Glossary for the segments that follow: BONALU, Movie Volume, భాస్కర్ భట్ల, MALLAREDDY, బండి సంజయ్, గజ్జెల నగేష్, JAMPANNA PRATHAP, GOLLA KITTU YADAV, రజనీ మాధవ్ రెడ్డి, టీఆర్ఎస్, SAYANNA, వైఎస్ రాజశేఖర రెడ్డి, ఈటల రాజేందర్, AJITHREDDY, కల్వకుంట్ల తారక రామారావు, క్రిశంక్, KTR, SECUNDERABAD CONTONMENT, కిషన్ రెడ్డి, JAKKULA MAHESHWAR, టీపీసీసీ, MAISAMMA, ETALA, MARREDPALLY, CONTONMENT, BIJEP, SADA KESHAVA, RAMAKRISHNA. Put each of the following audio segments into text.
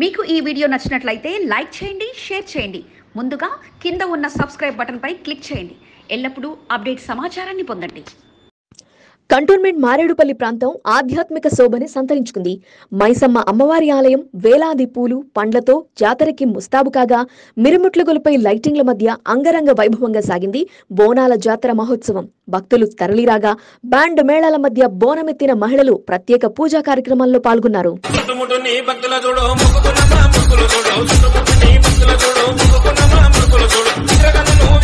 మీకు ఈ వీడియో నచ్చినట్లయితే లైక్ చేయండి, షేర్ చేయండి. ముందుగా కింద ఉన్న సబ్స్క్రైబ్ బటన్ పై క్లిక్ చేయండి. ఎల్లప్పుడూ అప్డేట్ సమాచారాన్ని పొందండి. కంటోన్మెంట్ మారేడుపల్లి ప్రాంతం ఆధ్యాత్మిక శోభని సంతరించుకుంది. మైసమ్మ అమ్మవారి ఆలయం వేలాది పూలు పండ్లతో జాతరకి ముస్తాబు కాగా, మిరుమిట్లుగులపై లైటింగ్ల మధ్య అంగరంగ వైభవంగా సాగింది బోనాల జాతర మహోత్సవం. భక్తులు తరలిరాగా బ్యాండ్ మేళాల మధ్య బోనమెత్తిన మహిళలు ప్రత్యేక పూజా కార్యక్రమాల్లో పాల్గొన్నారు.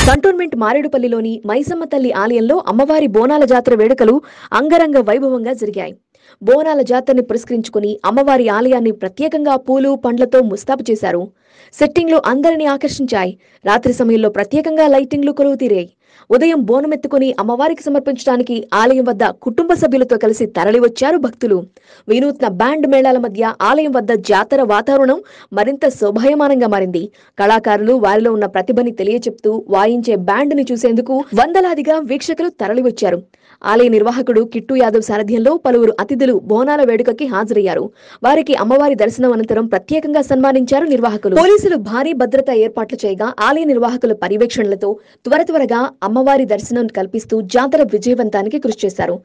కంటోన్మెంట్ మారేడుపల్లిలోని మైసమ్మ తల్లి ఆలయంలో అమ్మవారి బోనాల జాతర వేడుకలు అంగరంగ వైభవంగా జరిగాయి. బోనాల జాతరని పురస్కరించుకుని అమ్మవారి ఆలయాన్ని ప్రత్యేకంగా పూలు పండ్లతో ముస్తాబు చేశారు. సెట్టింగ్లు అందరినీ ఆకర్షించాయి. రాత్రి సమయంలో ప్రత్యేకంగా లైటింగ్లు కొలువు తీరాయి. ఉదయం బోనమెత్తుకుని అమ్మవారికి సమర్పించడానికి ఆలయం వద్ద కుటుంబ సభ్యులతో కలిసి తరలివచ్చారు భక్తులు. వినూత్న బ్యాండ్ మేళాల మధ్య ఆలయం వద్ద జాతర వాతావరణం మరింత శోభాయమానంగా మారింది. కళాకారులు వారిలో ఉన్న ప్రతిభని తెలియచెప్తూ వాయించే బ్యాండ్ ని చూసేందుకు వందలాదిగా వీక్షకులు తరలివచ్చారు. ఆలయ నిర్వాహకుడు కిట్టు యాదవ్ సారథ్యంలో పలువురు అతిథులు బోనాల వేడుకకి హాజరయ్యారు. వారికి అమ్మవారి దర్శనం అనంతరం ప్రత్యేకంగా సన్మానించారు నిర్వాహకులు. పోలీసులు భారీ భద్రతా ఏర్పాట్లు చేయగా ఆలయ నిర్వాహకుల పర్యవేక్షణలతో త్వరగా అమ్మవారి దర్శనం కల్పిస్తూ జాతర విజయవంతానికి కృషి చేశారు.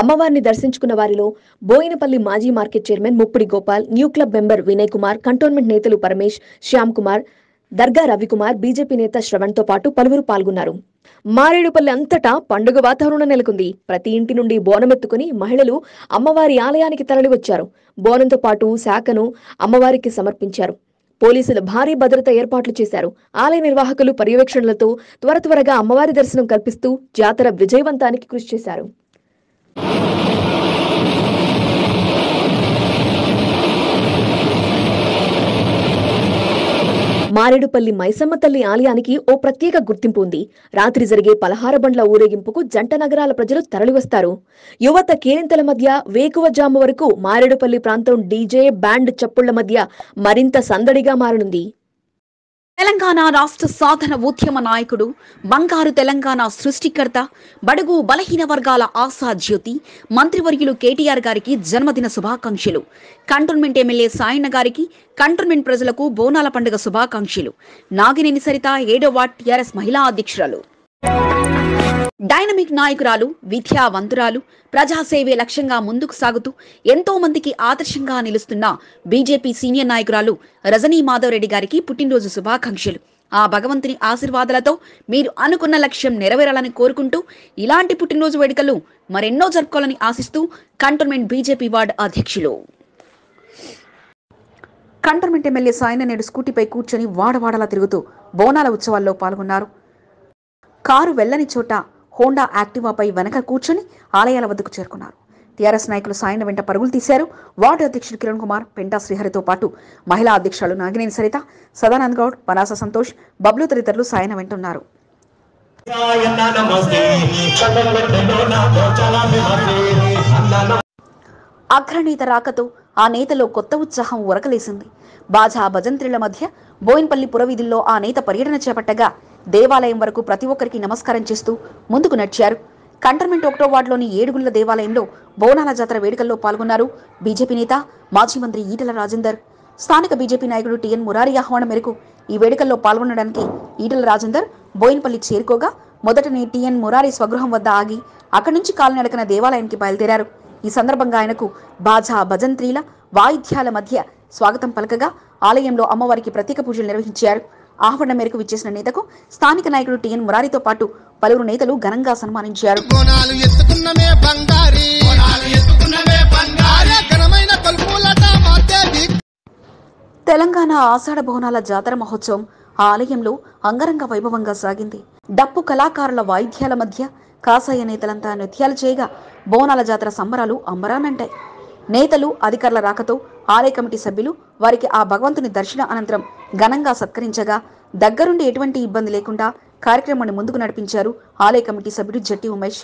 అమ్మవారిని దర్శించుకున్న వారిలో బోయినపల్లి మాజీ market chairman Muppidi Gopal, new club member Vinay Kumar, cantonment నేతలు పరమేష్, శ్యామ్ కుమార్, దర్గా రవికుమార్, బీజేపీ నేత శ్రవణ్ తో పాటు పలువురు పాల్గొన్నారు. మారేడుపల్లి అంతటా పండుగ వాతావరణం నెలకొంది. ప్రతి ఇంటి నుండి బోనమెత్తుకుని మహిళలు అమ్మవారి ఆలయానికి తరలివచ్చారు. బోనంతో పాటు శాఖను అమ్మవారికి సమర్పించారు. పోలీసులు భారీ భద్రతా ఏర్పాట్లు చేశారు. ఆలయ నిర్వాహకులు పర్యవేక్షణలతో త్వరగా అమ్మవారి దర్శనం కల్పిస్తూ జాతర విజయవంతానికి కృషి చేశారు. మారేడుపల్లి మైసమ్మ తల్లి ఆలయానికి ఓ ప్రత్యేక గుర్తింపు ఉంది. రాత్రి జరిగే పలహార బండ్ల ఊరేగింపుకు జంట నగరాల ప్రజలు తరలివస్తారు. యువత కేరింతల మధ్య వేకువజాము వరకు మారేడుపల్లి ప్రాంతం డీజే బ్యాండ్ చప్పుళ్ల మధ్య మరింత సందడిగా మారనుంది. తెలంగాణ రాష్ట్ర సాధన ఉద్యమ నాయకుడు, బంగారు తెలంగాణ సృష్టికర్త, బడుగు బలహీన వర్గాల ఆశా జ్యోతి మంత్రివర్యులు కేటీఆర్ గారికి జన్మదిన శుభాకాంక్షలు. కంటోన్మెంట్ ఎమ్మెల్యే సాయన్న గారికి, కంటోన్మెంట్ ప్రజలకు బోనాల పండుగ శుభాకాంక్షలు. నాగినేని సరిత 7వ వార్డ్ టీఆర్ఎస్ మహిళా అధ్యక్షురాలు, డైనమిక్ నాయకురాలు, విద్యావంతురాలు, ప్రజాసేవే లక్ష్యంగా ముందుకు సాగుతూ ఎంతో మందికి ఆదర్శంగా నిలుస్తున్న బీజేపీ సీనియర్ నాయకురాలు రజనీ మాధవ్ రెడ్డి గారికి పుట్టినరోజు శుభాకాంక్షలు. ఆ భగవంతుని ఆశీర్వాదాలతో మీరు అనుకున్న లక్ష్యం నెరవేరాలని కోరుకుంటూ ఇలాంటి పుట్టినరోజు వేడుకలు మరెన్నో జరుపుకోవాలని ఆశిస్తూ కంటోన్మెంట్ బీజేపీ వార్డు అధ్యక్షులు. కంటోన్మెంట్ ఎమ్మెల్యే సాయన్న నేడు స్కూటీపై కూర్చొని వాడవాడలా తిరుగుతూ బోనాల ఉత్సవాల్లో పాల్గొన్నారు. కారు వెళ్ళని చోట హోండా యాక్టివాపై వెనక కూర్చొని ఆలయాల వద్దకు చేరుకున్నారు. టీఆర్ఎస్ నాయకులు సాయన్న వెంట పరుగులు తీశారు. వార్డు అధ్యక్షుడు కిరణ్ కుమార్, పెంటా శ్రీహరితో పాటు మహిళా అధ్యక్షులు నాగినేని సరిత, సదానంద్ గౌడ్, పనాస సంతోష్, బబ్లు తదితరులు సాయన్న వెంటున్నారు. అగ్రనేత రాకతో ఆ నేతలో కొత్త ఉత్సాహం ఉరకలేసింది. బాజా భజంత్రిల మధ్య బోయిన్పల్లి పురవీధుల్లో ఆ నేత పర్యటన చేపట్టగా దేవాలయం వరకు ప్రతి ఒక్కరికి నమస్కారం చేస్తూ ముందుకు నడిచారు. కంటోన్మెంట్ 1వ వార్డులోని ఏడుగుళ్ల దేవాలయంలో బోనాల జాతర వేడుకల్లో పాల్గొన్నారు బీజేపీ నేత, మాజీ మంత్రి ఈటల రాజేందర్. స్థానిక బీజేపీ నాయకుడు టిఎన్ మురారి ఆహ్వానం మేరకు ఈ వేడుకల్లో పాల్గొనడానికి ఈటల రాజేందర్ బోయిన్పల్లి చేరుకోగా మొదటనే టిఎన్ మురారి స్వగృహం వద్ద ఆగి అక్కడి నుంచి కాలినడకన దేవాలయానికి బయలుదేరారు. ఈ సందర్భంగా ఆయనకు బాజా భజంత్రీల వాయిద్యాల మధ్య స్వాగతం పలకగా ఆలయంలో అమ్మవారికి ప్రత్యేక పూజలు నిర్వహించారు. ఆహ్వానం మేరకు విచ్చేసిన నేతకు స్థానిక నాయకుడు టిఎన్ మురారితో పాటు పలువురు నేతలు ఘనంగా సన్మానించారు. తెలంగాణ ఆషాఢ బోనాల జాతర మహోత్సవం ఆ ఆలయంలో అంగరంగ వైభవంగా సాగింది. డప్పు కళాకారుల వాయిద్యాల మధ్య కాసాయ నేతలంతా నృత్యాలు చేయగా బోనాల జాతర సంబరాలు అంబరానంటాయి. నేతలు, అధికారుల రాకతో ఆలయ కమిటీ సభ్యులు వారికి ఆ భగవంతుని దర్శన అనంతరం ఘనంగా సత్కరించగా దగ్గరుండి ఎటువంటి ఇబ్బంది లేకుండా కార్యక్రమాన్ని ముందుకు నడిపించారు ఆలయ కమిటీ సభ్యుడు జట్టి ఉమేష్.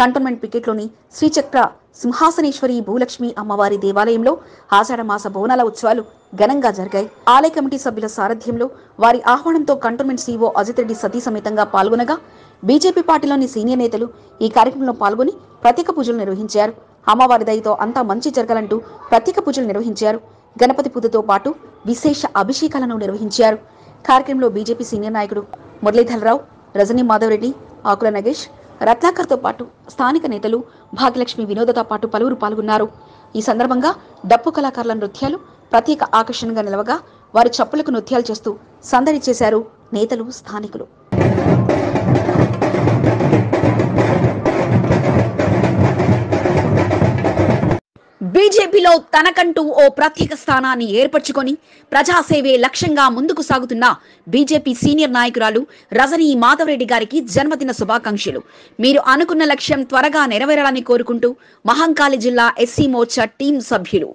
కంటోన్మెంట్ పికెట్లోని శ్రీచక్ర సింహాసనేశ్వరి భూలక్ష్మి అమ్మవారి దేవాలయంలో ఆషాఢమాస బోనాల ఉత్సవాలు ఘనంగా జరిగాయి. ఆలయ కమిటీ సభ్యుల సారథ్యంలో వారి ఆహ్వానంతో కంటోన్మెంట్ సీఓ అజిత్ రెడ్డి సతీ సమేతంగా పాల్గొనగా బీజేపీ పార్టీలోని సీనియర్ నేతలు ఈ కార్యక్రమంలో పాల్గొని ప్రత్యేక పూజలు నిర్వహించారు. అమ్మవారి దయతో అంతా మంచి జరగాలంటూ ప్రత్యేక పూజలు నిర్వహించారు. గణపతి పూజతో పాటు విశేష అభిషేకాలను నిర్వహించారు। కార్యక్రమంలో బీజేపీ సీనియర్ నాయకుడు మురళీధరరావు, రజనీ మాధవ్ రెడ్డి, ఆకుల నగేష్, రత్నాకర్తో పాటు స్థానిక నేతలు భాగ్యలక్ష్మి, వినోదతో పాటు పలువురు పాల్గొన్నారు। ఈ సందర్భంగా డప్పు కళాకారుల నృత్యాలు ప్రత్యేక ఆకర్షణగా నిలవగా వారి చప్పులకు నృత్యాలు చేస్తూ సందడి చేశారు నేతలు స్థానికులు। బీజేపీలో తనకంటూ ఓ ప్రత్యేక స్థానాన్ని ఏర్పరచుకొని ప్రజాసేవే లక్ష్యంగా ముందుకు సాగుతున్న బీజేపీ సీనియర్ నాయకురాలు రజనీ మాధవ్ రెడ్డి గారికి జన్మదిన శుభాకాంక్షలు। మీరు అనుకున్న లక్ష్యం త్వరగా నెరవేరాలని కోరుకుంటూ మహంకాళి జిల్లా ఎస్సీ మోర్చా టీం సభ్యులు।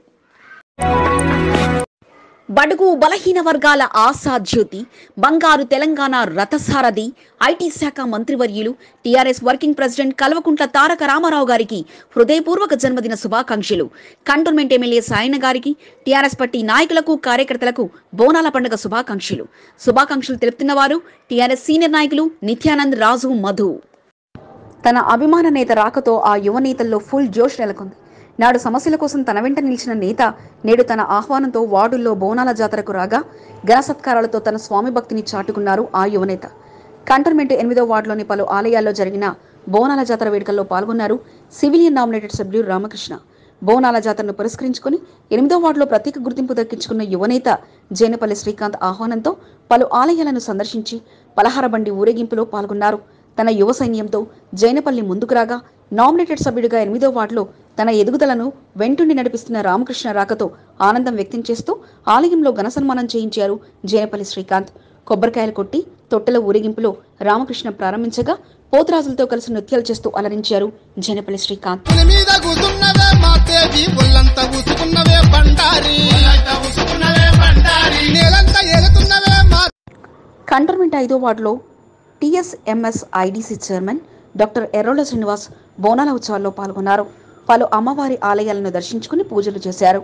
బడుగు బలహీన వర్గాల ఆశా జ్యోతి, బంగారు తెలంగాణ రథసారథి, ఐటీ శాఖ మంత్రివర్యులు, టీఆర్ఎస్ working president కల్వకుంట్ల తారక రామారావు గారికి హృదయపూర్వక జన్మదిన శుభాకాంక్షలు। కంటోన్మెంట్ ఎమ్మెల్యే సాయన్న గారికి, టీఆర్ఎస్ పార్టీ నాయకులకు, కార్యకర్తలకు బోనాల పండుగ శుభాకాంక్షలు। శుభాకాంక్షలు తెలుపుతున్న వారు టీఆర్ఎస్ సీనియర్ నాయకులు నిత్యానంద్ రాజు మధు। తన అభిమాన నేత రాకతో ఆ యువ నేతల్లో ఫుల్ జోష్ నెలకొంది। నాడు సమస్యల కోసం తన వెంట నిలిచిన నేత నేడు తన ఆహ్వానంతో వార్డుల్లో బోనాల జాతరకు రాగా ఘన సత్కారాలతో తన స్వామి భక్తిని చాటుకున్నారు ఆ యువనేత। కంటోన్మెంట్ 8వ వార్డులోని పలు ఆలయాల్లో జరిగిన బోనాల జాతర వేడుకల్లో పాల్గొన్నారు సివిలియన్ నామినేటెడ్ సభ్యుడు రామకృష్ణ। బోనాల జాతరను పురస్కరించుకుని 8వ వార్డులో ప్రత్యేక గుర్తింపు దక్కించుకున్న యువనేత జైనపల్లి శ్రీకాంత్ ఆహ్వానంతో పలు ఆలయాలను సందర్శించి పలహార బండి ఊరేగింపులో పాల్గొన్నారు। తన యువ సైన్యంతో జైనపల్లి ముందుకు రాగా నామినేటెడ్ సభ్యుడిగా 8వ వార్డులో తన ఎదుగుదలను వెంటుండి నడిపిస్తున్న రామకృష్ణ రాకతో ఆనందం వ్యక్తం చేస్తూ ఆలయంలో ఘన సన్మానం చేయించారు జైనపల్లి శ్రీకాంత్। కొబ్బరికాయలు కొట్టి తొట్టెల ఊరేగింపులో రామకృష్ణ ప్రారంభించగా పోతురాజులతో కలిసి నృత్యాలు చేస్తూ అలరించారు జైనపల్లి శ్రీకాంత్। కంటోన్మెంట్ 5వ వార్డులో TSMS IDC chairman doctor Errolla Srinivas బోనాల ఉత్సవాల్లో పాల్గొన్నారు। పలు అమ్మవారి ఆలయాలను దర్శించుకుని పూజలు చేశారు।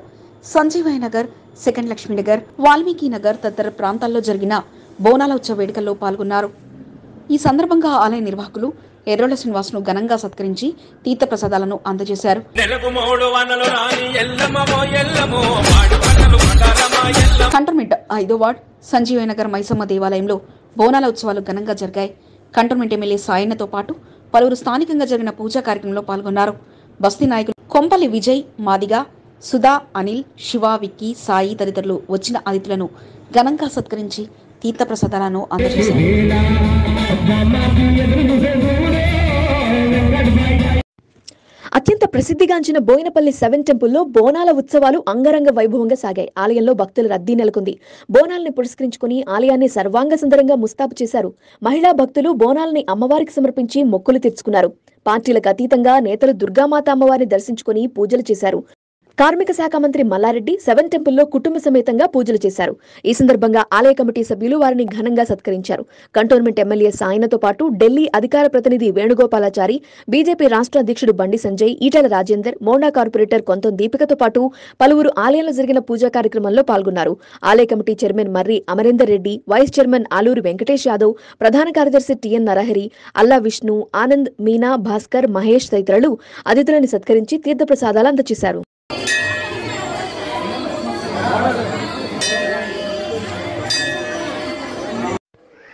సంజీవయ్య నగర్, సెకండ్ లక్ష్మీనగర్, వాల్మీకి నగర్ తదితర ప్రాంతాల్లో జరిగిన బోనాల ఉత్సవ వేడుకల్లో పాల్గొన్నారు। ఈ సందర్భంగా ఆలయ నిర్వాహకులు ఎర్రోల శ్రీనివాస్ ను ఘనంగా సత్కరించి తీర్థ ప్రసాదాలను అందజేశారు। కంటోన్మెంట్ 5వ వార్డ్ సంజీవయ్య నగర్ మైసమ్మ దేవాలయంలో బోనాల ఉత్సవాలు ఘనంగా జరిగాయి। కంటోన్మెంట్ ఎమ్మెల్యే సాయన్నతో పాటు పలువురు స్థానికంగా జరిగిన పూజా కార్యక్రమంలో పాల్గొన్నారు। బస్తీ నాయకులు కొంపల్లి విజయ్, మాదిగా, సుధా, అనిల్, శివ, విక్కీ, సాయి తదితరులు వచ్చిన అతిథులను ఘనంగా సత్కరించి తీర్థప్రసాదాలను అందజేశారు। అత్యంత ప్రసిద్ధిగాంచిన బోయినపల్లి 7 టెంపుల్లో బోనాల ఉత్సవాలు అంగరంగ వైభవంగా సాగాయి। ఆలయంలో భక్తుల రద్దీ నెలకొంది। బోనాలను పురస్కరించుకుని ఆలయాన్ని సర్వాంగ సుందరంగా ముస్తాబు చేశారు। మహిళా భక్తులు బోనాలని అమ్మవారికి సమర్పించి మొక్కులు తీర్చుకున్నారు। పార్టీలకు అతీతంగా నేతలు దుర్గామాత అమ్మవారిని దర్శించుకుని పూజలు చేశారు। కార్మిక శాఖ మంత్రి మల్లారెడ్డి 7 టెంపుల్లో కుటుంబ సమేతంగా పూజలు చేశారు। ఈ సందర్భంగా ఆలయ కమిటీ సభ్యులు వారిని ఘనంగా సత్కరించారు। కంటోన్మెంట్ ఎమ్మెల్యే సాయన్నతో పాటు ఢిల్లీ అధికార ప్రతినిధి వేణుగోపాలాచారి, బీజేపీ రాష్ట్ర అధ్యక్షుడు బండి సంజయ్, ఈటల రాజేందర్, మోండా కార్పొరేటర్ కొంతం దీపికతో పాటు పలువురు ఆలయంలో జరిగిన పూజా కార్యక్రమంలో పాల్గొన్నారు। ఆలయ committee chairman Marri Amarender Reddy, vice chairman Aluri Venkatesh Yadav, ప్రధాన కార్యదర్శి టిఎన్ నరహరి, అల్లా విష్ణు, ఆనంద్, మీనా, భాస్కర్, మహేష్ తదితరులు అతిథులను సత్కరించి తీర్థప్రసాదాలు అందజేశారు।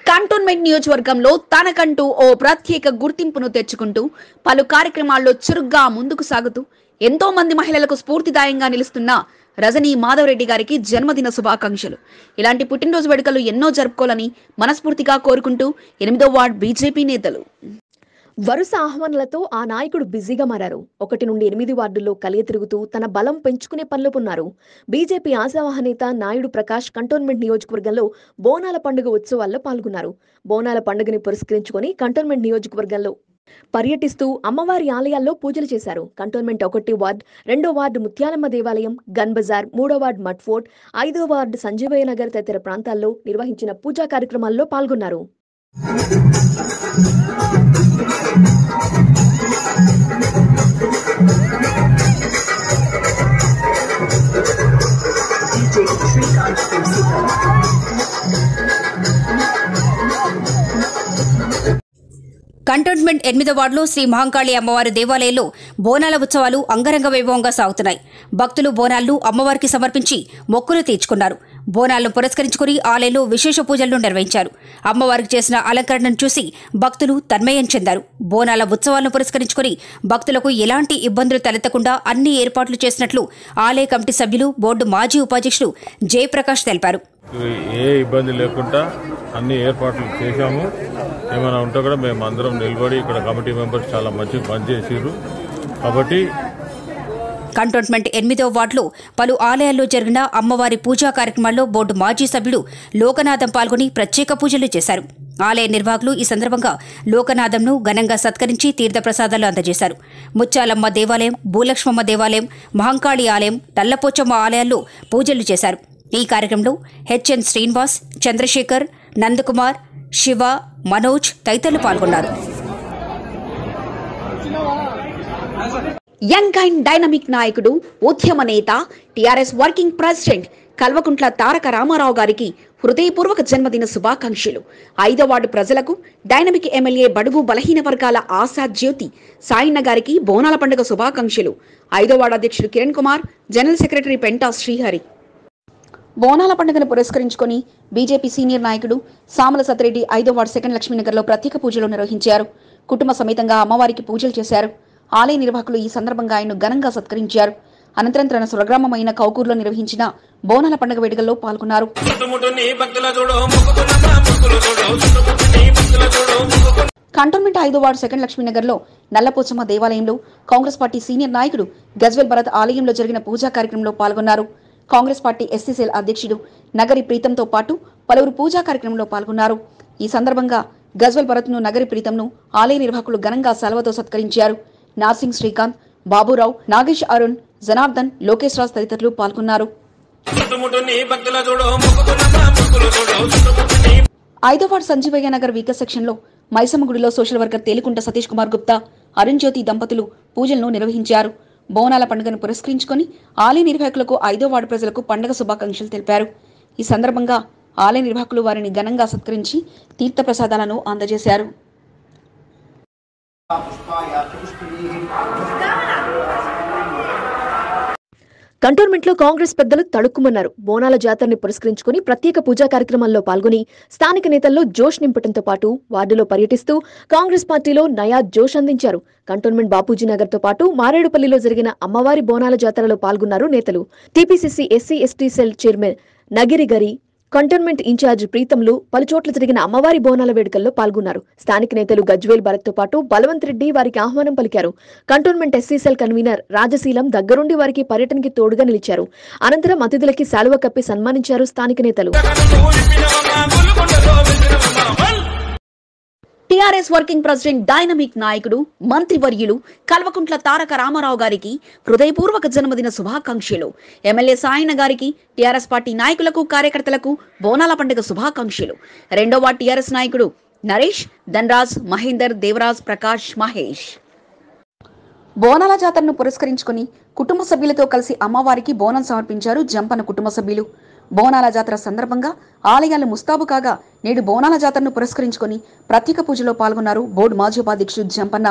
కంటోన్మెంట్ నియోజకవర్గంలో తనకంటూ ఓ ప్రత్యేక గుర్తింపును తెచ్చుకుంటూ పలు కార్యక్రమాల్లో చురుగ్గా ముందుకు సాగుతూ ఎంతో మంది మహిళలకు స్ఫూర్తిదాయంగా నిలుస్తున్న రజనీ మాధవ్ రెడ్డి గారికి జన్మదిన శుభాకాంక్షలు। ఇలాంటి పుట్టినరోజు వేడుకలు ఎన్నో జరుపుకోవాలని మనస్ఫూర్తిగా కోరుకుంటూ 8వ వార్డ్ బీజేపీ నేతలు వరుస ఆహ్వానాలతో ఆ నాయకుడు బిజీగా మారారు। 1 నుండి 8 వార్డుల్లో కలియ తిరుగుతూ తన బలం పెంచుకునే పనులున్నారు బీజేపీ ఆశావహ నేత నాయుడు ప్రకాష్। కంటోన్మెంట్ నియోజకవర్గంలో బోనాల పండుగ ఉత్సవాల్లో పాల్గొన్నారు। బోనాల పండుగని పురస్కరించుకుని కంటోన్మెంట్ నియోజకవర్గంలో పర్యటిస్తూ అమ్మవారి ఆలయాల్లో పూజలు చేశారు। కంటోన్మెంట్ 1 వార్డ్, 2 వార్డు ముత్యాలమ్మ దేవాలయం, గన్ బజార్, 3వ వార్డు మట్ ఫోర్ట్, 5వ వార్డు సంజీవయ్య నగర్ తదితర ప్రాంతాల్లో నిర్వహించిన పూజా కార్యక్రమాల్లో పాల్గొన్నారు। కంటోన్మెంట్ 8వ వార్డులో శ్రీ మహంకాళి అమ్మవారి దేవాలయంలో బోనాల ఉత్సవాలు అంగరంగ వైభవంగా సాగుతున్నాయి. భక్తులు బోనాలను అమ్మవారికి సమర్పించి మొక్కులు తీర్చుకున్నారు. బోనాలను పురస్కరించుకుని ఆలయంలో విశేష పూజలను నిర్వహించారు. అమ్మవారికి చేసిన అలంకరణను చూసి భక్తులు తన్మయం చెందారు. బోనాల ఉత్సవాలను పురస్కరించుకుని భక్తులకు ఎలాంటి ఇబ్బందులు తలెత్తకుండా అన్ని ఏర్పాట్లు చేసినట్లు ఆలయ కమిటీ సభ్యులు బోర్డు మాజీ ఉపాధ్యక్షుడు జయప్రకాష్ తెలిపారు. ఏ ఇబ్బంది లేకుండా అన్ని ఏర్పాట్లు చేశాము. ఏమైనా ఉంటే కూడా మేము అందరం నిలబడి ఇక్కడ కమిటీ మెంబర్స్ చాలా మంచి పనిచేసారు. కాబట్టి కంటోన్మెంట్ 8వ వార్డులో పలు ఆలయాల్లో జరిగిన అమ్మవారి పూజా కార్యక్రమాల్లో బోర్డు మాజీ సభ్యుడు లోకనాథం పాల్గొని ప్రత్యేక పూజలు చేశారు. ఆలయ నిర్వాహకులు ఈ సందర్భంగా లోకనాథంను ఘనంగా సత్కరించి తీర్థప్రసాదాలు అందజేశారు. ముచ్చాలమ్మ దేవాలయం, భూలక్ష్మమ్మ దేవాలయం, మహంకాళి ఆలయం, తల్లపోచమ్మ ఆలయాల్లో పూజలు చేశారు. ఈ కార్యక్రమంలో హెచ్ఎన్ శ్రీనివాస్, చంద్రశేఖర్, నందకుమార్, శివ, మనోజ్ తదితరులు పాల్గొన్నారు. యంగ్ అండ్ డైనమిక్ నాయకుడు, ఉద్యమ నేత, TRS working president కల్వకుంట్ల తారక రామారావు గారికి హృదయపూర్వక జన్మదిన శుభాకాంక్షలు. 5వ వార్డు ప్రజలకు డైనమిక్ ఎమ్మెల్యే, బడుగు బలహీన వర్గాల ఆశా జ్యోతి సాయన్న గారికి బోనాల పండుగ శుభాకాంక్షలు. 5వ వార్డు అధ్యక్షుడు కిరణ్ కుమార్, జనరల్ సెక్రటరీ పెంటా శ్రీహరి. బోనాల పండుగను పురస్కరించుకుని బీజేపీ సీనియర్ నాయకుడు సామల సత్రెడ్డి 5వ వార్డు 2nd లక్ష్మీనగర్లో ప్రత్యేక పూజలు నిర్వహించారు. కుటుంబ సమేతంగా అమ్మవారికి పూజలు చేశారు. ఆలయ నిర్వాహకులు ఈ సందర్భంగా ఆయన్ను ఘనంగా సత్కరించారు. అనంతరం తన స్వగ్రామమైన కౌకూరులో నిర్వహించిన బోనాల పండుగ వేడుకల్లో పాల్గొన్నారు. కంటోన్మెంట్ 5వ వార్డు 2nd లక్ష్మీనగర్లో నల్లపోచమ్మ దేవాలయంలో కాంగ్రెస్ పార్టీ సీనియర్ నాయకుడు గజ్వెల్ భరత్ ఆలయంలో జరిగిన పూజా కార్యక్రమంలో పాల్గొన్నారు. కాంగ్రెస్ పార్టీ ఎస్సీ సెల్ అధ్యక్షుడు నగరి ప్రీతంతో పాటు పలువురు పూజా కార్యక్రమంలో పాల్గొన్నారు. ఈ సందర్భంగా గజ్వెల్ భరత్ను, నగరి ప్రీతంను ఆలయ నిర్వాహకులు ఘనంగా సెలవుతో సత్కరించారు. నార్సింగ్ శ్రీకాంత్, బాబురావు, నాగేష్, అరుణ్, జనార్దన్, లోకేష్ రాజ్ తదితరులు పాల్గొన్నారు. 5వ ward Sanjeevaiah Nagar weaker section లో మైసమ్మ గుడిలో సోషల్ వర్కర్ తేలికుంట సతీష్ కుమార్ గుప్తా, అరుణ్ జ్యోతి దంపతులు పూజలను నిర్వహించారు. బోనాల పండుగను పురస్కరించుకుని ఆలయ నిర్వాహకులకు 5వ వార్డు ప్రజలకు పండుగ శుభాకాంక్షలు తెలిపారు. ఈ సందర్భంగా ఆలయ నిర్వాహకులు వారిని ఘనంగా సత్కరించి తీర్థప్రసాదాలను అందజేశారు. కంటోన్మెంట్లో కాంగ్రెస్ పెద్దలు తడుక్కుమన్నారు. బోనాల జాతరని పురస్కరించుకుని ప్రత్యేక పూజా కార్యక్రమాల్లో పాల్గొని స్థానిక నేతల్లో జోష్ నింపడంతో పాటు వార్డులో పర్యటిస్తూ కాంగ్రెస్ పార్టీలో నయా జోష్ అందించారు. కంటోన్మెంట్ బాపూజీనగర్ తో పాటు మారేడుపల్లిలో జరిగిన అమ్మవారి బోనాల జాతరలో పాల్గొన్నారు నేతలు. టీపీసీసీ SC ST cell chairman Nagiri Gari, cantonment incharge ప్రీతంలు పలుచోట్ల జరిగిన అమ్మవారి బోనాల వేడుకల్లో పాల్గొన్నారు. స్థానిక నేతలు గజ్వేల్ భరత్ తో పాటు బలవంత్ రెడ్డి వారికి ఆహ్వానం పలికారు. కంటోన్మెంట్ ఎస్సీసెల్ కన్వీనర్ రాజశీలం దగ్గరుండి వారికి పర్యటనకి తోడుగా నిలిచారు. అనంతరం అతిథులకి శాలువ కప్పి సన్మానించారు స్థానిక నేతలు. టిఆర్ఎస్ వర్కింగ్ ప్రెసిడెంట్, డైనమిక్ నాయకుడు, మంత్రివర్యులు కల్వకుంట్ల తారక రామారావు గారికి హృదయపూర్వక జన్మదిన శుభాకాంక్షలు. ఎమ్మెల్యే సాయన్న గారికి, టిఆర్ఎస్ పార్టీ నాయకులకు, కార్యకర్తలకు బోనాల పండుగ శుభాకాంక్షలు. 2వ వార్డు టిఆర్ఎస్ నాయకుడు నరేష్, ధనరాజ్, మహేందర్, దేవరాజ్, ప్రకాష్, మహేష్. బోనాల జాతరను పురస్కరించుకుని కుటుంబ సభ్యులతో కలిసి అమ్మవారికి బోనం సమర్పించారు జంపన కుటుంబ సభ్యులు. బోనాల జాతర సందర్భంగా ఆలయాలు ముస్తాబు కాగా నేడు బోనాల జాతరను పురస్కరించుకుని ప్రత్యేక పూజలో పాల్గొన్నారు బోర్డు మాజీ ఉపాధ్యక్షుడు జంపన్న.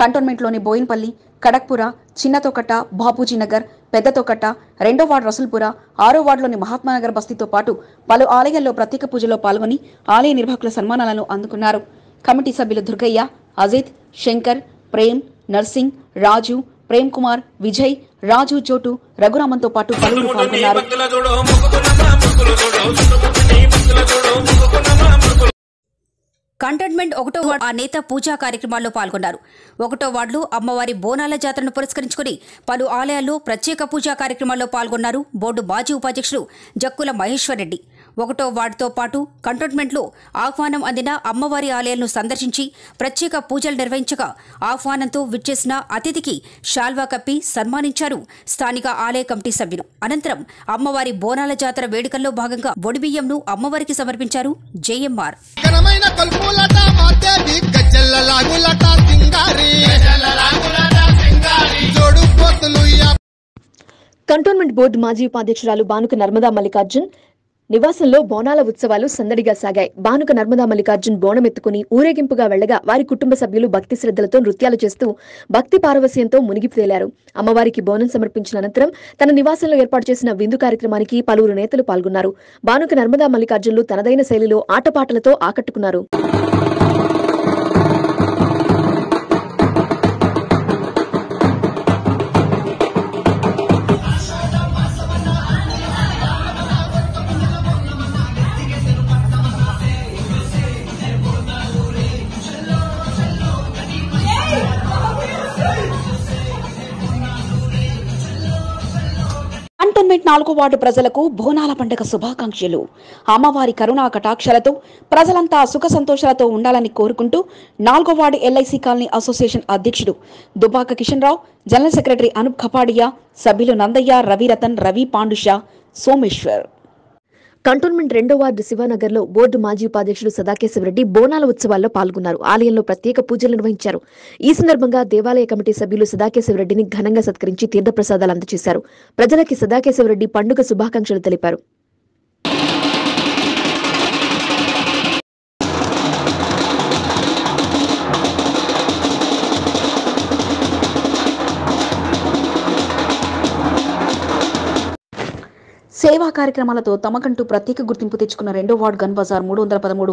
కంటోన్మెంట్లోని బోయిన్పల్లి, కడక్పుర, చిన్నతోకట్ట, బాపూజీనగర్, పెద్దతోకట్ట, 2వ వార్డు రసూల్పుర, 6వ వార్డులోని మహాత్మానగర్ బస్తీతో పాటు పలు ఆలయాల్లో ప్రత్యేక పూజలో పాల్గొని ఆలయ నిర్వాహకుల సన్మానాలను అందుకున్నారు. కమిటీ సభ్యులు దుర్గయ్య, అజిత్, శంకర్, ప్రేమ్, నర్సింగ్, రాజు, ప్రేమ్ కుమార్, విజయ్, రాజు, చోటు, రఘురామన్తో పాటు పలువురు పాల్గొన్నారు. కంటోన్మెంట్ 1వ వార్డు ఆ నేత పూజా కార్యక్రమాల్లో పాల్గొన్నారు. 1వ వార్డులో అమ్మవారి బోనాల జాతరను పురస్కరించుకుని పలు ఆలయాల్లో ప్రత్యేక పూజా కార్యక్రమాల్లో పాల్గొన్నారు బోర్డు మాజీ ఉపాధ్యక్షుడు జక్కుల మహేశ్వర్ రెడ్డి. 1వ వార్డుతో పాటు కంటోన్మెంట్లో ఆహ్వానం అందిన అమ్మవారి ఆలయాలను సందర్శించి ప్రత్యేక పూజలు నిర్వహించగా ఆహ్వానంతో విచ్చేసిన అతిథికి శాల్వా కప్పి సన్మానించారు స్థానిక ఆలయ కమిటీ సభ్యులు. అనంతరం అమ్మవారి బోనాల జాతర వేడుకల్లో భాగంగా బొడిబియ్యంను అమ్మవారికి సమర్పించారు జేఎంఆర్. కంటోన్మెంట్ బోర్డు మాజీ ఉపాధ్యక్షురాలు బానుక నర్మదా మల్లికార్జున్, నివాసంలో బోనాల ఉత్సవాలు సందడిగా సాగాయి. బానుక నర్మదా మల్లికార్జున్ బోనమెత్తుకుని ఊరేగింపుగా వెళ్లగా వారి కుటుంబ సభ్యులు భక్తి శ్రద్ధలతో నృత్యాలు చేస్తూ భక్తి పారవస్యంతో మునిగి తేలారు. అమ్మవారికి బోనం సమర్పించిన అనంతరం తన నివాసంలో ఏర్పాటు చేసిన విందు కార్యక్రమానికి పలువురు నేతలు పాల్గొన్నారు. బానుక నర్మదా మల్లికార్జున్లు తనదైన శైలిలో ఆటపాటలతో ఆకట్టుకున్నారు. నాలుగో వార్డు ప్రజలకు బోనాల పండుగ శుభాకాంక్షలు. అమ్మవారి కరుణా కటాక్షలతో ప్రజలంతా సుఖ సంతోషాలతో ఉండాలని కోరుకుంటూ నాలుగో వార్డు ఎల్ఐసి కాలనీ అసోసియేషన్ అధ్యక్షుడు దుబాక కిషన్ రావు, జనరల్ సెక్రటరీ అనూప్ ఖపాడియా, సభ్యులు నందయ్య, రవిరతన్, రవి, పాండుష, సోమేశ్వర్. కంటోన్మెంట్ రెండో వార్డు శివానగర్లో బోర్డు మాజీ ఉపాధ్యక్షుడు సదాకేశవరెడ్డి బోనాల ఉత్సవాల్లో పాల్గొన్నారు. ఆలయంలో ప్రత్యేక పూజలు నిర్వహించారు. ఈ సందర్భంగా దేవాలయ కమిటీ సభ్యులు సదాకేశవరెడ్డిని ఘనంగా సత్కరించి తీర్థప్రసాదాలు అందజేశారు. ప్రజలకి సదాకేశవరెడ్డి పండుగ శుభాకాంక్షలు తెలిపారు. సేవా కార్యక్రమాలతో తమకంటూ ప్రత్యేక గుర్తింపు తెచ్చుకున్న రెండో వార్డు గన్ బజార్ 313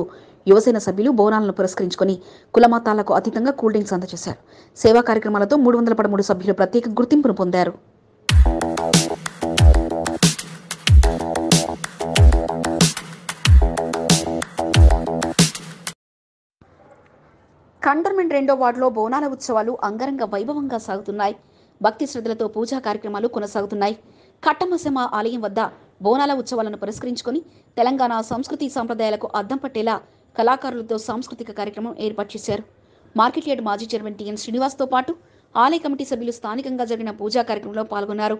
యువసేన సభ్యులు బోనాలను పురస్కరించుకుని కులమతాలకు అతీతంగా కూల్ డ్రింక్స్ అందజేశారు. సేవా కార్యక్రమాలతో 313 సభ్యులు ప్రత్యేక గుర్తింపును పొందారు. కంటోన్మెంట్ రెండో వార్డులో బోనాల ఉత్సవాలు అంగరంగ వైభవంగా సాగుతున్నాయి. భక్తి శ్రద్ధలతో పూజా కార్యక్రమాలు కొనసాగుతున్నాయి. కట్టమసమ ఆలయం వద్ద బోనాల ఉత్సవాలను పురస్కరించుకుని తెలంగాణ సంస్కృతి సాంప్రదాయాలకు అద్దం పట్టేలా కళాకారులతో సాంస్కృతిక కార్యక్రమం ఏర్పాటు చేశారు. మార్కెట్ యార్డ్ మాజీ చైర్మన్ టిఎన్ శ్రీనివాస్తో పాటు ఆలయ కమిటీ సభ్యులు స్థానికంగా జరిగిన పూజా కార్యక్రమంలో పాల్గొన్నారు.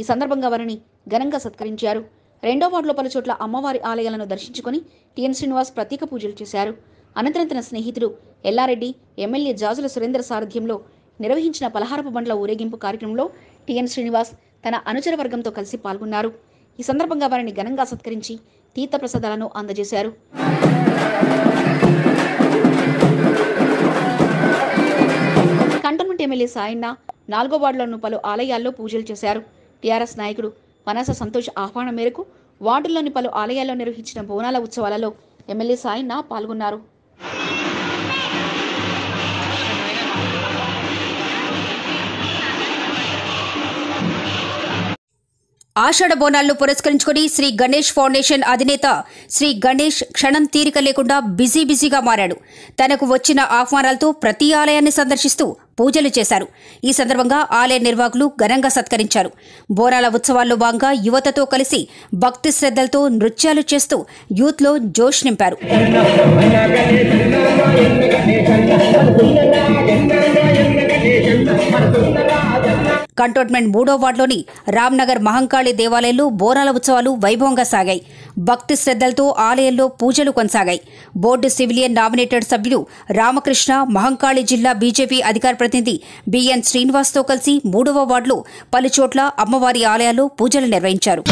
ఈ సందర్భంగా వారిని ఘనంగా సత్కరించారు. రెండో వార్డులో పలు చోట్ల అమ్మవారి ఆలయాలను దర్శించుకుని టిఎన్ శ్రీనివాస్ ప్రత్యేక పూజలు చేశారు. అనంతరం తన స్నేహితుడు ఎల్లారెడ్డి, ఎమ్మెల్యే జాజుల సురేంద్ర సారథ్యంలో నిర్వహించిన పలహారపు బండ్ల ఊరేగింపు కార్యక్రమంలో టిఎన్ శ్రీనివాస్ తన అనుచర వర్గంతో కలిసి పాల్గొన్నారు. ఈ సందర్భంగా వారిని ఘనంగా సత్కరించి తీర్థప్రసాదాలను అందజేశారు. కంటోన్మెంట్ ఎమ్మెల్యే సాయన్న నాలుగో వార్డులోని పలు ఆలయాల్లో పూజలు చేశారు. టీఆర్ఎస్ నాయకుడు పనస సంతోష్ ఆహ్వానం మేరకు వార్డుల్లోని పలు ఆలయాల్లో నిర్వహించిన బోనాల ఉత్సవాలలో ఎమ్మెల్యే సాయన్న పాల్గొన్నారు. ఆషాఢ బోనాలను పురస్కరించుకుని శ్రీ గణేష్ ఫౌండేషన్ అధినేత శ్రీ గణేష్ క్షణం తీరిక లేకుండా బిజీగా మారాడు. తనకు వచ్చిన ఆహ్వానాలతో ప్రతి ఆలయాన్ని సందర్శిస్తూ పూజలు చేశారు. ఈ సందర్భంగా ఆలయ నిర్వాహకులు ఘనంగా సత్కరించారు. బోనాల ఉత్సవాల్లో భాగంగా యువతతో కలిసి భక్తి శ్రద్ధలతో నృత్యాలు చేస్తూ యూత్లో జోష్ నింపారు. కంటోన్మెంట్ 3వ వార్డులోని రామ్నగర్ మహంకాళి దేవాలయంలో బోనాల ఉత్సవాలు వైభవంగా సాగాయి. భక్తి శ్రద్ధలతో ఆలయంలో పూజలు కొనసాగాయి. బోర్డు సివిలియన్ నామినేటెడ్ సభ్యులు రామకృష్ణ, మహంకాళి జిల్లా బీజేపీ అధికార ప్రతినిధి బిఎన్ శ్రీనివాస్తో కలిసి 3వ వార్డులో పలుచోట్ల అమ్మవారి ఆలయాల్లో పూజలు నిర్వహించారు.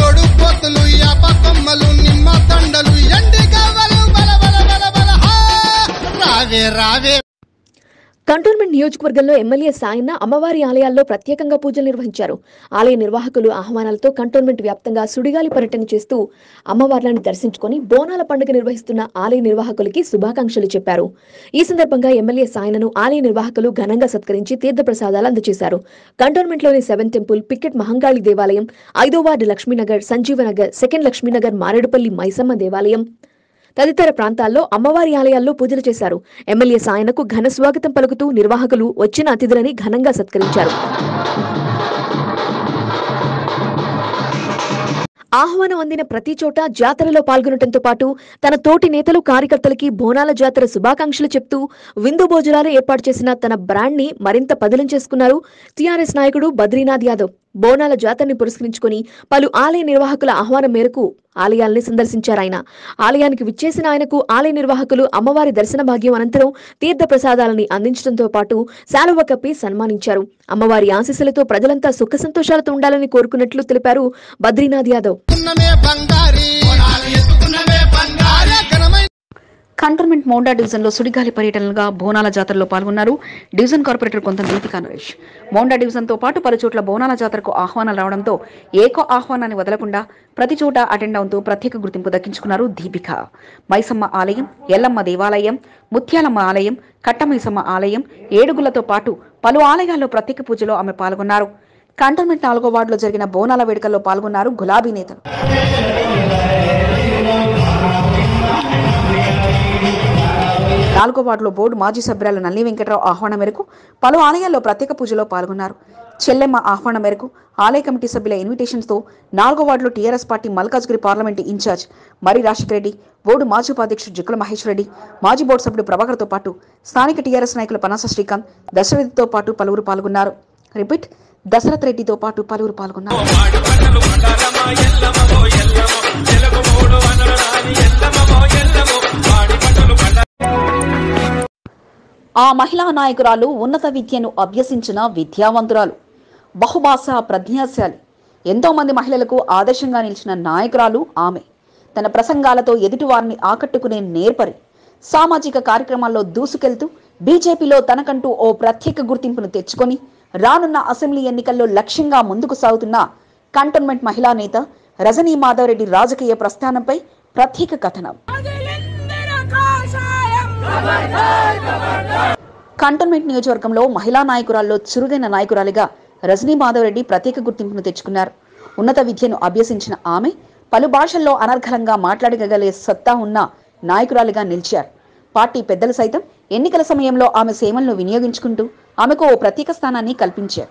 కంటోన్మెంట్ నియోజకవర్గంలో ఎమ్మెల్యే సాయన్న అమ్మవారి ఆలయాల్లో ప్రత్యేకంగా పూజలు నిర్వహించారు. ఆలయ నిర్వాహకులు ఆహ్వానాలతో కంటోన్మెంట్ వ్యాప్తంగా సుడిగాలి పర్యటన చేస్తూ అమ్మవార్లను దర్శించుకుని బోనాల పండుగ నిర్వహిస్తున్న ఆలయ నిర్వాహకులకి శుభాకాంక్షలు చెప్పారు. ఈ సందర్భంగా ఎమ్మెల్యే సాయన్నను ఆలయ నిర్వాహకులు ఘనంగా సత్కరించి తీర్థప్రసాదాలు అందజేశారు. కంటోన్మెంట్లోని 7th టెంపుల్, పికెట్ మహంకాళి దేవాలయం, 5వ వార్డు లక్ష్మీనగర్, సంజీవనగర్, 2nd లక్ష్మీనగర్, మారేడుపల్లి మైసమ్మ దేవాలయం తదితర ప్రాంతాల్లో అమ్మవారి ఆలయాల్లో పూజలు చేశారు. ఎమ్మెల్యే సాయన్నకు ఘన స్వాగతం పలుకుతూ నిర్వాహకులు వచ్చిన అతిథులని ఘనంగా సత్కరించారు. ఆహ్వానం అందిన ప్రతి చోట జాతరలో పాల్గొనడంతో పాటు తన తోటి నేతలు, కార్యకర్తలకి బోనాల జాతర శుభాకాంక్షలు చెప్తూ విందు భోజనాలు ఏర్పాటు చేసిన తన బ్రాండ్ ని మరింత పదిలం చేసుకున్నారు టీఆర్ఎస్ నాయకుడు బద్రీనాథ్ యాదవ్. బోనాల జాతరని పురస్కరించుకుని పలు ఆలయ నిర్వాహకుల ఆహ్వానం మేరకు ఆలయాల్ని సందర్శించారు. ఆయన ఆలయానికి విచ్చేసిన ఆయనకు ఆలయ నిర్వాహకులు అమ్మవారి దర్శన భాగ్యం అనంతరం తీర్థ ప్రసాదాలని అందించడంతో పాటు శాలువ కప్పి సన్మానించారు. అమ్మవారి ఆశీస్సులతో ప్రజలంతా సుఖ సంతోషాలతో ఉండాలని కోరుకున్నట్లు తెలిపారు బద్రీనాథ్ యాదవ్. మౌండా డివిజన్లో సుడిగాలి పర్యటనలుగా బోనాల జాతరలో పాల్గొన్నారు డివిజన్ కార్పొరేటర్ కొంతమేతిక నరేష్. మౌండా డివిజన్తో పాటు పలుచోట్ల బోనాల జాతరకు ఆహ్వానాలు రావడంతో ఏకో ఆహ్వానాన్ని వదలకుండా ప్రతి చోట అటెండ్ అవుతూ ప్రత్యేక గుర్తింపు దక్కించుకున్నారు దీపిక. మైసమ్మ ఆలయం, ఎల్లమ్మ దేవాలయం, ముత్యాలమ్మ ఆలయం, కట్టమైసమ్మ ఆలయం, ఏడుగులతో పాటు పలు ఆలయాల్లో ప్రత్యేక పూజలో ఆమె పాల్గొన్నారు. కంటోన్మెంట్ 4వ వార్డులో జరిగిన బోనాల వేడుకల్లో పాల్గొన్నారు గులాబీ నేతలు. నాలుగో వార్డులో బోర్డు మాజీ సభ్యురాలు నల్లి వెంకటరావు ఆహ్వానం మేరకు పలు ఆలయాల్లో ప్రత్యేక పూజలో పాల్గొన్నారు. చెల్లెమ్మ ఆహ్వానం మేరకు ఆలయ కమిటీ సభ్యుల ఇన్విటేషన్స్తో 4వ వార్డులో టీఆర్ఎస్ party Malkajgiri parliament incharge Marri Rajashekarreddy, board మాజీ ఉపాధ్యక్షుడు జక్కుల మహేశ్వరరెడ్డి, మాజీ బోర్డు సభ్యుడు ప్రభాకర్తో పాటు స్థానిక టీఆర్ఎస్ నాయకులు పనాస శ్రీకాంత్, దశరథితో పాటు పలువురు పాల్గొన్నారు. రిపీట్, దశరథ్ రెడ్డితో పాటు పలువురు పాల్గొన్నారు. ఆ మహిళా నాయకురాలు ఉన్నత విద్యను అభ్యసించిన విద్యావంతురాలు, బహుభాషా ప్రజ్ఞాశాలి, ఎంతో మంది మహిళలకు ఆదర్శంగా నిలిచిన నాయకురాలు ఆమె. తన ప్రసంగాలతో ఎదుటివారిని ఆకట్టుకునే నేర్పరి, సామాజిక కార్యక్రమాల్లో దూసుకెళ్తూ బీజేపీలో తనకంటూ ఓ ప్రత్యేక గుర్తింపును తెచ్చుకొని రానున్న అసెంబ్లీ ఎన్నికల్లో లక్ష్యంగా ముందుకు సాగుతున్న కంటోన్మెంట్ మహిళా నేత రజనీ మాధవ్ రెడ్డి రాజకీయ ప్రస్థానంపై ప్రత్యేక కథనం. కంటోన్మెంట్ నియోజకవర్గంలో మహిళా నాయకురాల్లో చురుగైన నాయకురాలిగా రజనీ మాధవ్ రెడ్డి ప్రత్యేక గుర్తింపును తెచ్చుకున్నారు. ఉన్నత విద్యను అభ్యసించిన ఆమె పలు భాషల్లో అనర్గళంగా మాట్లాడగలిగే సత్తా ఉన్న నాయకురాలిగా నిలిచారు. పార్టీ పెద్దలు సైతం ఎన్నికల సమయంలో ఆమె సేవలను వినియోగించుకుంటూ ఆమెకు ఓ ప్రత్యేక స్థానాన్ని కల్పించారు.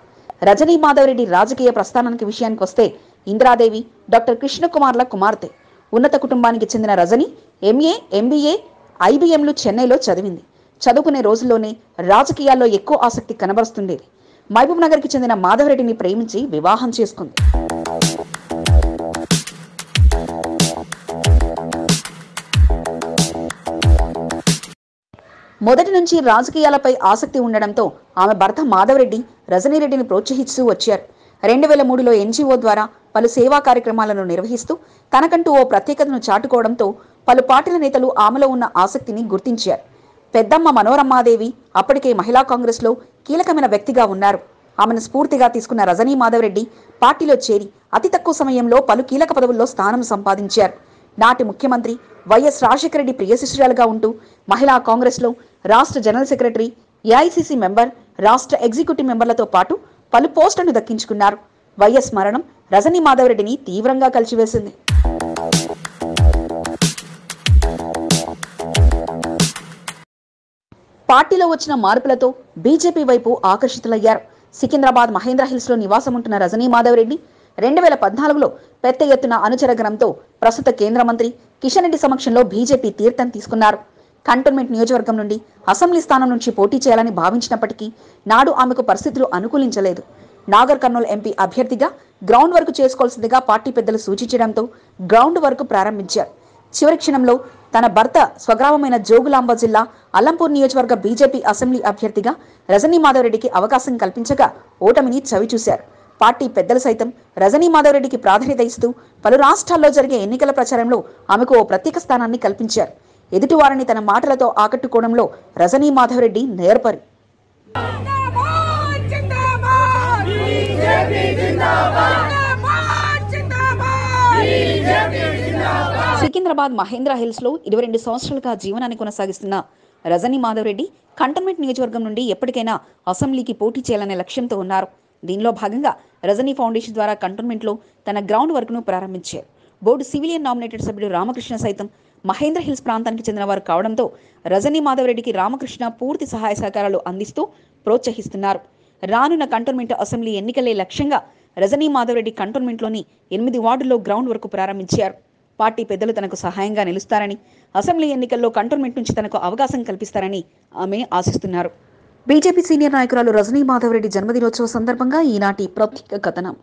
రజనీ మాధవ్ రెడ్డి రాజకీయ ప్రస్థానానికి విషయానికి వస్తే ఇందిరాదేవి డాక్టర్ కృష్ణకుమార్ల కుమార్తె. ఉన్నత కుటుంబానికి చెందిన రజనీ ఎంఏ, ఎంబీఏ, ఐబిఎంలు చెన్నైలో చదివింది. చదువుకునే రోజుల్లోనే రాజకీయాల్లో ఎక్కువ ఆసక్తి కనబరుస్తుండేది. మహబూబ్ నగర్కి చెందిన మాధవరెడ్డిని ప్రేమించి వివాహం చేసుకుంది. మొదటి నుంచి రాజకీయాలపై ఆసక్తి ఉండడంతో ఆమె భర్త మాధవరెడ్డి రజనీరెడ్డిని ప్రోత్సహిస్తూ వచ్చారు. 2003లో ఎన్జిఓ ద్వారా పలు సేవా కార్యక్రమాలను నిర్వహిస్తూ తనకంటూ ఓ ప్రత్యేకతను చాటుకోవడంతో పలు పార్టీల నేతలు ఆమెలో ఉన్న ఆసక్తిని గుర్తించారు. పెద్దమ్మ మనోరమ్మాదేవి అప్పటికే మహిళా కాంగ్రెస్లో కీలకమైన వ్యక్తిగా ఉన్నారు. ఆమెను స్ఫూర్తిగా తీసుకున్న రజనీ మాధవరెడ్డి పార్టీలో చేరి అతి తక్కువ సమయంలో పలు కీలక పదవుల్లో స్థానం సంపాదించారు. నాటి ముఖ్యమంత్రి వైఎస్ రాజశేఖర రెడ్డి ప్రియశిష్యురాలుగా ఉంటూ మహిళా కాంగ్రెస్లో రాష్ట్ర జనరల్ సెక్రటరీ, ఏఐసిసి మెంబర్, రాష్ట్ర ఎగ్జిక్యూటివ్ మెంబర్లతో పాటు పలు పోస్టులను దక్కించుకున్నారు. వైఎస్ మరణం రజనీ మాధవరెడ్డిని తీవ్రంగా కలిచివేసింది. పార్టీలో వచ్చిన మార్పులతో బీజేపీ వైపు ఆకర్షితులయ్యారు. సికింద్రాబాద్ మహేంద్ర హిల్స్ లో నివాసముంటున్న రజనీ మాధవరెడ్డి 2014లో పెద్ద ఎత్తున అనుచరగణంతో ప్రస్తుత కేంద్ర మంత్రి కిషన్ రెడ్డి సమక్షంలో బీజేపీ తీర్థం తీసుకున్నారు. కంటోన్మెంట్ నియోజకవర్గం నుండి అసెంబ్లీ స్థానం నుంచి పోటీ చేయాలని భావించినప్పటికీ నాడు ఆమెకు పరిస్థితులు అనుకూలించలేదు. నాగర్ కర్నూలు ఎంపీ అభ్యర్థిగా గ్రౌండ్ వర్క్ చేసుకోవాల్సిందిగా పార్టీ పెద్దలు సూచించడంతో గ్రౌండ్ వర్క్ ప్రారంభించారు. చివరి క్షణంలో తన భర్త స్వగ్రామమైన జోగులాంబ జిల్లా అల్లంపూర్ నియోజకవర్గ బీజేపీ అసెంబ్లీ అభ్యర్థిగా రజనీ మాధవరెడ్డికి అవకాశం కల్పించగా ఓటమిని చవిచూశారు. పార్టీ పెద్దలు సైతం రజనీ మాధవరెడ్డికి ప్రాధాన్యత ఇస్తూ పలు రాష్ట్రాల్లో జరిగే ఎన్నికల ప్రచారంలో ఆమెకు ఓ ప్రత్యేక స్థానాన్ని కల్పించారు. ఎదుటివారిని తన మాటలతో ఆకట్టుకోవడంలో రజనీ మాధవరెడ్డి నేర్పరి. సికింద్రాబాద్ మహేంద్ర హిల్స్ లో 22 సంవత్సరాలుగా జీవనాన్ని కొనసాగిస్తున్న రజనీ మాధవరెడ్డి కంటోన్మెంట్ నియోజకవర్గం నుండి ఎప్పటికైనా అసెంబ్లీకి పోటీ చేయాలనే లక్ష్యంతో ఉన్నారు. దీనిలో భాగంగా రజనీ ఫౌండేషన్ ద్వారా కంటోన్మెంట్ లో తన గ్రౌండ్ వర్క్ ను ప్రారంభించారు. బోర్డు సివిలియన్ నామినేటెడ్ సభ్యుడు రామకృష్ణ సైతం మహేంద్ర హిల్స్ ప్రాంతానికి చెందిన వారు కావడంతో రజనీ మాధవరెడ్డికి రామకృష్ణ పూర్తి సహాయ సహకారాలు అందిస్తూ ప్రోత్సహిస్తున్నారు. రానున్న కంటోన్మెంట్ అసెంబ్లీ ఎన్నికలే లక్ష్యంగా రజనీ మాధవరెడ్డి కంటోన్మెంట్లోని 8 వార్డుల్లో గ్రౌండ్ వర్క్ ప్రారంభించారు. పార్టీ పెద్దలు తనకు సహాయంగా నిలుస్తారని, అసెంబ్లీ ఎన్నికల్లో కంటోన్మెంట్ నుంచి తనకు అవకాశం కల్పిస్తారని ఆమె ఆశిస్తున్నారు. బీజేపీ సీనియర్ నాయకురాలు రజనీ మాధవరెడ్డి జన్మదినోత్సవ సందర్భంగా ఈనాటి ప్రత్యేక కథనం.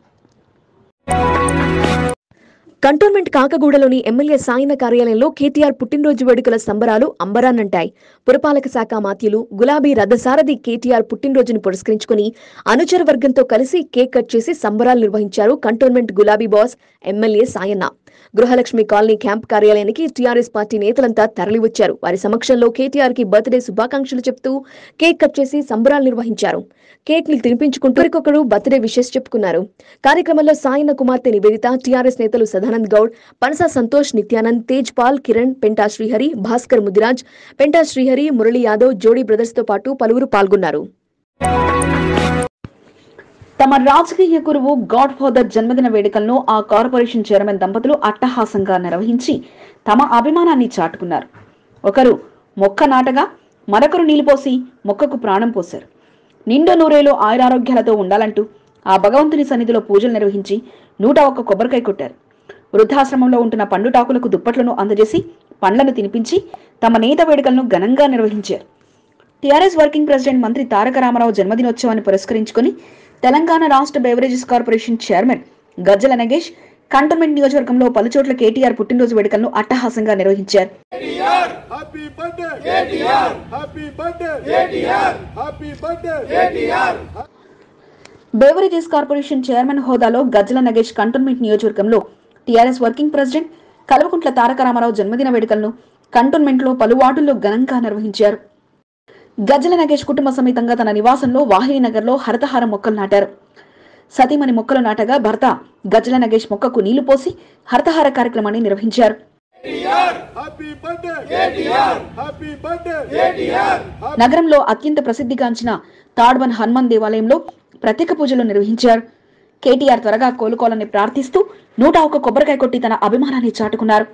కంటోన్మెంట్ కాకగూడలోని ఎమ్మెల్యే సాయన్న కార్యాలయంలో కేటీఆర్ పుట్టినరోజు వేడుకల సంబరాలు అంబరాన్నంటాయి. పురపాలక శాఖ మాత్యులు గులాబీ రథసారథి కేటీఆర్ పుట్టినరోజును పురస్కరించుకుని అనుచర వర్గంతో కలిసి కేక్ కట్ చేసి సంబరాలు నిర్వహించారు కంటోన్మెంట్ గులాబీ boss MLA Sayanna. Gruhalakshmi colony camp కార్యాలయానికి టీఆర్ఎస్ పార్టీ నేతలంతా తరలివచ్చారు. వారి సమక్షంలో కేటీఆర్ కి బర్త్డే శుభాకాంక్షలు చెప్తూ కేక్ కట్ చేసి సంబరాలు నిర్వహించారు. కేక్ ని తినిపించుకుంటూ ఒకరికొకరు బర్త్డే విషెస్ చెప్పుకున్నారు. కార్యక్రమంలో సాయన్న కుమార్తె నివేదిత, టీఆర్ఎస్ నేతలు సదానంద్ గౌడ్, పనస సంతోష్, నిత్యానంద్, తేజ్ పాల్, కిరణ్, పెంటా శ్రీహరి, భాస్కర్ ముదిరాజ్, పెంటా శ్రీహరి, మురళి యాదవ్, జోడీ బ్రదర్స్ తో పాటు పలువురు పాల్గొన్నారు. తమ రాజకీయ గురువు గాడ్ ఫాదర్ జన్మదిన వేడుకలను ఆ కార్పొరేషన్ చైర్మన్ దంపతులు అట్టహాసంగా నిర్వహించి తమ అభిమానాన్ని చాటుకున్నారు. ఒకరు మొక్క నాటగా, మరొకరు నీళ్లుపోసి మొక్కకు ప్రాణం పోశారు. నిండు నూరేలో ఆయురారోగ్యాలతో ఉండాలంటూ ఆ భగవంతుని సన్నిధిలో పూజలు నిర్వహించి 101 కొబ్బరికాయ కొట్టారు. వృద్ధాశ్రమంలో ఉంటున్న పండుటాకులకు దుప్పట్లను అందజేసి పండ్లను తినిపించి తమ నేత వేడుకలను ఘనంగా నిర్వహించారు. టీఆర్ఎస్ వర్కింగ్ ప్రెసిడెంట్ మంత్రి తారక రామారావు జన్మదినోత్సవాన్ని పురస్కరించుకుని తెలంగాణ రాష్ట్ర beverages corporation chairman గజ్జెల నగేష్ cantonment నియోజకవర్గంలో పలుచోట్ల కేటీఆర్ పుట్టినరోజు వేడుకలను అట్టహాసంగా నిర్వహించారు. బెవరేజెస్ కార్పొరేషన్ చైర్మన్ హోదాలో గజ్జెల నగేష్ కంటోన్మెంట్ నియోజకవర్గంలో టీఆర్ఎస్ working president కల్వకుంట్ల తారక రామారావు జన్మదిన వేడుకలను కంటోన్మెంట్ లో పలు వార్డుల్లో ఘనంగా నిర్వహించారు. గజ్జెల నగేష్ కుటుంబ సమేతంగా తన నివాసంలో వాహిని నగర్ లో హరితహార మొక్కలు నాటారు. సతీమణి మొక్కలు నాటగా భర్త గజ్జెల నగేష్ మొక్కకు నీళ్లు పోసి హరితహార కార్యక్రమాన్ని నిర్వహించారు. నగరంలో అత్యంత ప్రసిద్ధిగాంచిన తాడ్బన్ హనుమాన్ దేవాలయంలో ప్రత్యేక పూజలు నిర్వహించారు. కేటీఆర్ త్వరగా కోలుకోవాలని ప్రార్థిస్తూ 101 కొబ్బరికాయ కొట్టి తన అభిమానాన్ని చాటుకున్నారు.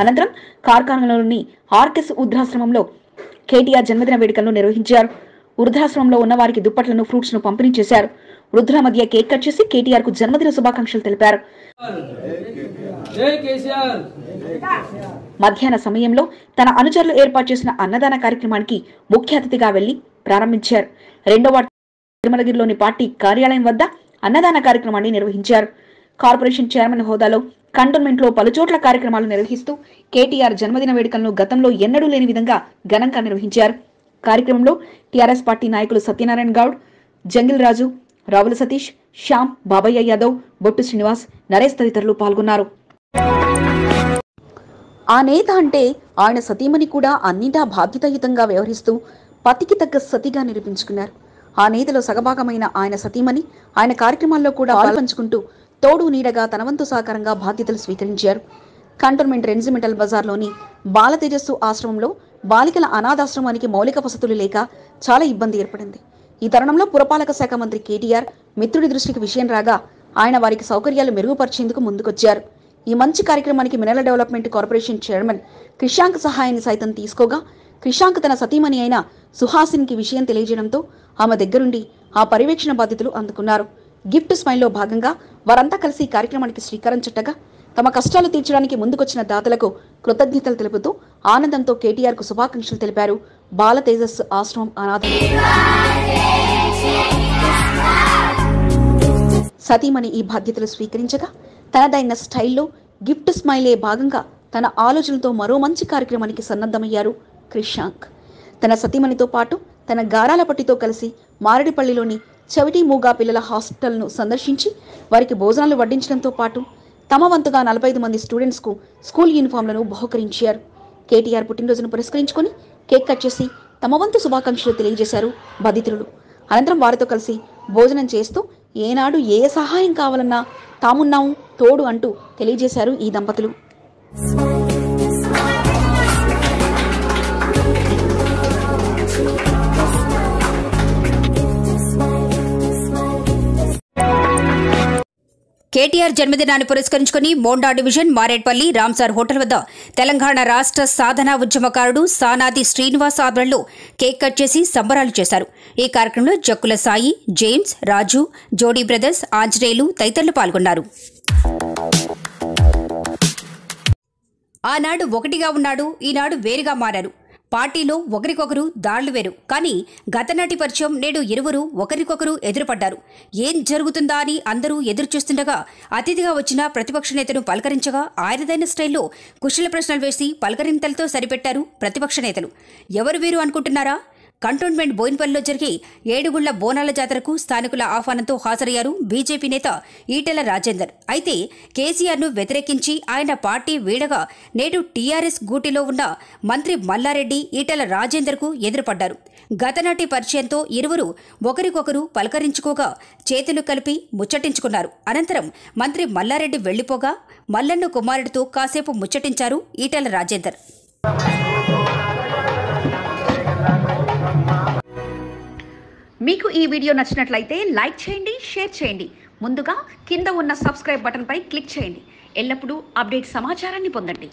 అనంతరం కార్ఖానాలోని ఆర్కెస్ వృద్ధాశ్రమంలో కేటీఆర్ జన్మదిన వేడుకలను నిర్వహించారు. వృద్ధాశ్రమంలో ఉన్న వారికి దుప్పట్లను, ఫ్రూట్స్ ను పంపిణీ చేశారు. వృద్ధుల మధ్య కేక్ కట్ చేసి కేటీఆర్ కు జన్మదిన శుభాకాంక్షలు తెలిపారు. మధ్యాహ్న సమయంలో తన అనుచరులు ఏర్పాటు చేసిన అన్నదాన కార్యక్రమానికి ముఖ్య అతిథిగా వెళ్లి ప్రారంభించారు. రెండో వార్డు తిరుమలగిరిలోని పార్టీ కార్యాలయం వద్ద అన్నదాన కార్యక్రమాన్ని నిర్వహించారు. కార్పొరేషన్ చైర్మన్ హోదాలో కంటోన్మెంట్ లో పలుచోట్ల కార్యక్రమాలు నిర్వహిస్తూ కేటీఆర్ జన్మదిన వేడుకలను గతంలో ఎన్నడూ లేని విధంగా ఘనంగా నిర్వహించారు. కార్యక్రమంలో టీఆర్ఎస్ పార్టీ నాయకులు సత్యనారాయణ గౌడ్, జంగిల్ రాజు, రావుల సతీష్, శ్యామ్, బాబయ్య యాదవ్, బొట్టు శ్రీనివాస్, నరేష్ తదితరులు పాల్గొన్నారు. ఆ నేత అంటే ఆయన సతీమణి కూడా అన్నింటా బాధ్యతాయుతంగా వ్యవహరిస్తూ పతికి తగ్గ సతిగా నిరూపించుకున్నారు. ఆ నేతలో సగభాగమైన ఆయన సతీమణి ఆయన కార్యక్రమాల్లో కూడా పాల్పంచుకుంటూ తోడు నీడగా తనవంతు సహకారంగా బాధ్యతలు స్వీకరించారు. కంటోన్మెంట్ రెన్జిమెంటల్ బజార్లోని బాల తేజస్సు ఆశ్రమంలో బాలికల అనాథాశ్రమానికి మౌలిక వసతులు లేక చాలా ఇబ్బంది ఏర్పడింది. ఈ తరుణంలో పురపాలక శాఖ మంత్రి కేటీఆర్ మిత్రుడి దృష్టికి విషయం రాగా ఆయన వారికి సౌకర్యాలు మెరుగుపరిచేందుకు ముందుకొచ్చారు. ఈ మంచి కార్యక్రమానికి mineral development corporation chairman Krishank సహాయాన్ని సైతం తీసుకోగా క్రిషాంక్ తన సతీమణి అయిన సుహాసిన్కి విషయం తెలియజేయడంతో ఆమె దగ్గరుండి ఆ పర్యవేక్షణ బాధ్యతలు అందుకున్నారు. గిఫ్ట్ స్మైల్లో భాగంగా వారంతా కలిసి కార్యక్రమానికి శ్రీకారం చుట్టగా తమ కష్టాలు తీర్చడానికి ముందుకొచ్చిన దాతలకు కృతజ్ఞతలు తెలుపుతూ ఆనందంతో కేటీఆర్ కు శుభాకాంక్షలు తెలిపారు. బాల తేజస్ ఆశ్రమం అనాథలు సతీమణి ఈ బాధ్యతలు స్వీకరించగా తనదైన స్టైల్లో గిఫ్ట్ స్మైలే భాగంగా తన ఆలోచనతో మరో మంచి కార్యక్రమానికి సన్నద్ధమయ్యారు. క్రిషాంక్ తన సతీమణితో పాటు తన గారాల పట్టితో కలిసి మారెడిపల్లిలోని చెవిటి మూగా పిల్లల హాస్టల్ను సందర్శించి వారికి భోజనాలు వడ్డించడంతో పాటు తమ వంతుగా 45 మంది స్టూడెంట్స్కు స్కూల్ యూనిఫామ్లను బహుకరించారు. కేటీఆర్ పుట్టినరోజును పురస్కరించుకొని కేక్ కట్ చేసి తమ వంతు శుభాకాంక్షలు తెలియజేశారు బాధితులు. అనంతరం వారితో కలిసి భోజనం చేస్తూ ఏనాడు ఏ సహాయం కావాలన్నా తామున్నాము తోడు అంటూ తెలియజేశారు ఈ దంపతులు. కేటీఆర్ జన్మదినాన్ని పురస్కరించుకుని మోండా డివిజన్ మారేడ్పల్లి రామ్సార్ హోటల్ వద్ద తెలంగాణ రాష్ట్ర సాధనా ఉద్యమకారుడు సానాది శ్రీనివాస్ ఆధ్వర్యంలో కేక్ కట్ చేసి సంబరాలు చేశారు. ఈ కార్యక్రమంలో జక్కుల సాయి, జేమ్స్, రాజు, జోడీ బ్రదర్స్, ఆంజనేయులు తదితరులు పాల్గొన్నారు. ఆనాడు ఒకటిగా ఉన్నాడు, ఈనాడు వేరుగా మారారు. పార్టీలో ఒకరికొకరు దారులు వేరు, కానీ గతనాటి పరిచయం నేడు ఇరువురు ఒకరికొకరు ఎదురుపడ్డారు. ఏం జరుగుతుందా అని అందరూ ఎదురుచూస్తుండగా అతిథిగా వచ్చిన ప్రతిపక్ష నేతను పలకరించగా ఆయనదైన స్టైల్లో కుశల ప్రశ్నలు వేసి పలకరింతలతో సరిపెట్టారు ప్రతిపక్ష నేతలు. ఎవరు వీరు అనుకుంటున్నారా? కంటోన్మెంట్ బోయిన్పల్లిలో జరిగే ఏడుగుళ్ల బోనాల జాతరకు స్థానికుల ఆహ్వానంతో హాజరయ్యారు బీజేపీ నేత ఈటెల రాజేందర్. అయితే కేసీఆర్ను వ్యతిరేకించి ఆయన పార్టీ వీడగా నేడు టీఆర్ఎస్ గూటిలో ఉన్న మంత్రి మల్లారెడ్డి ఈటెల రాజేందర్కు ఎదురుపడ్డారు. గతనాటి పరిచయంతో ఇరువురు ఒకరికొకరు పలకరించుకోగా చేతులు కలిపి ముచ్చటించుకున్నారు. అనంతరం మంత్రి మల్లారెడ్డి వెళ్లిపోగా మల్లన్న కుమారుడితో కాసేపు ముచ్చటించారు ఈటెల రాజేందర్. మీకు ఈ వీడియో నచ్చినట్లయితే లైక్ చేయండి, షేర్ చేయండి. ముందుగా కింద ఉన్న సబ్స్క్రైబ్ బటన్పై క్లిక్ చేయండి. ఎల్లప్పుడూ అప్డేట్ సమాచారాన్ని పొందండి.